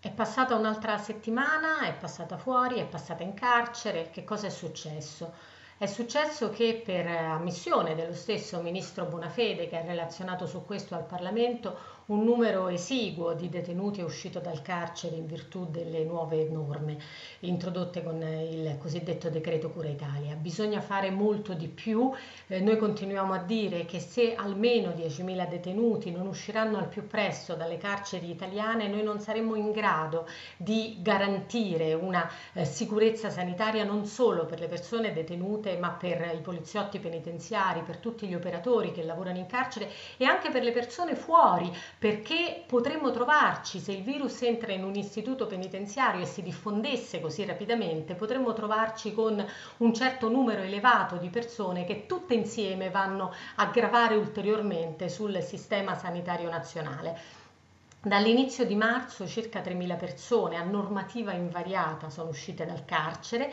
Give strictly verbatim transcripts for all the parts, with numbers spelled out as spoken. È passata un'altra settimana, è passata fuori, è passata in carcere. Che cosa è successo? È successo che, per ammissione dello stesso ministro Bonafede, che ha relazionato su questo al Parlamento, un numero esiguo di detenuti è uscito dal carcere in virtù delle nuove norme introdotte con il cosiddetto decreto Cura Italia. Bisogna fare molto di più. Eh, noi continuiamo a dire che se almeno diecimila detenuti non usciranno al più presto dalle carceri italiane, noi non saremmo in grado di garantire una eh, sicurezza sanitaria non solo per le persone detenute, ma per i poliziotti penitenziari, per tutti gli operatori che lavorano in carcere e anche per le persone fuori, perché potremmo trovarci, se il virus entra in un istituto penitenziario e si diffondesse così rapidamente, potremmo trovarci con un certo numero elevato di persone che tutte insieme vanno a gravare ulteriormente sul sistema sanitario nazionale. Dall'inizio di marzo circa tremila persone a normativa invariata sono uscite dal carcere.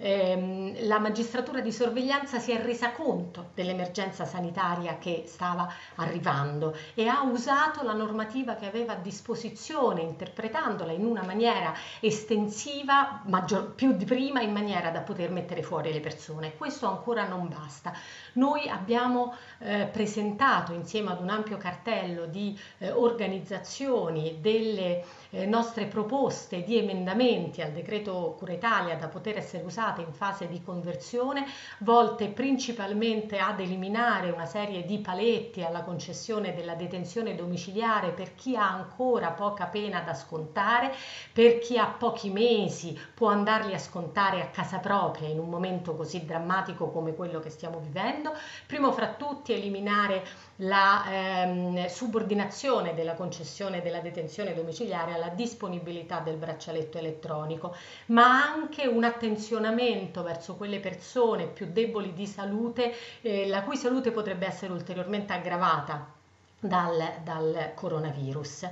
Eh, la magistratura di sorveglianza si è resa conto dell'emergenza sanitaria che stava arrivando e ha usato la normativa che aveva a disposizione, interpretandola in una maniera estensiva, maggior, più di prima, in maniera da poter mettere fuori le persone. Questo ancora non basta. Noi abbiamo eh, presentato, insieme ad un ampio cartello di eh, organizzazioni, delle eh, nostre proposte di emendamenti al decreto Cura Italia da poter essere usato in fase di conversione, volte principalmente ad eliminare una serie di paletti alla concessione della detenzione domiciliare per chi ha ancora poca pena da scontare, per chi ha pochi mesi può andarli a scontare a casa propria in un momento così drammatico come quello che stiamo vivendo. Primo fra tutti, eliminare la ehm, subordinazione della concessione della detenzione domiciliare alla disponibilità del braccialetto elettronico, ma anche un'attenzione verso quelle persone più deboli di salute, eh, la cui salute potrebbe essere ulteriormente aggravata dal, dal coronavirus.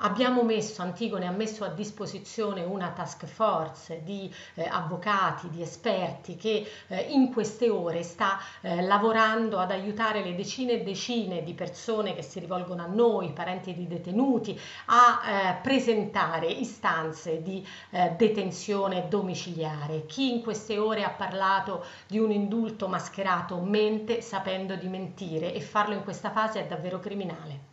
Abbiamo messo, Antigone ha messo a disposizione una task force di eh, avvocati, di esperti che eh, in queste ore sta eh, lavorando ad aiutare le decine e decine di persone che si rivolgono a noi, parenti di detenuti, a eh, presentare istanze di eh, detenzione domiciliare. Chi in queste ore ha parlato di un indulto mascherato mente sapendo di mentire, e farlo in questa fase è davvero criminale.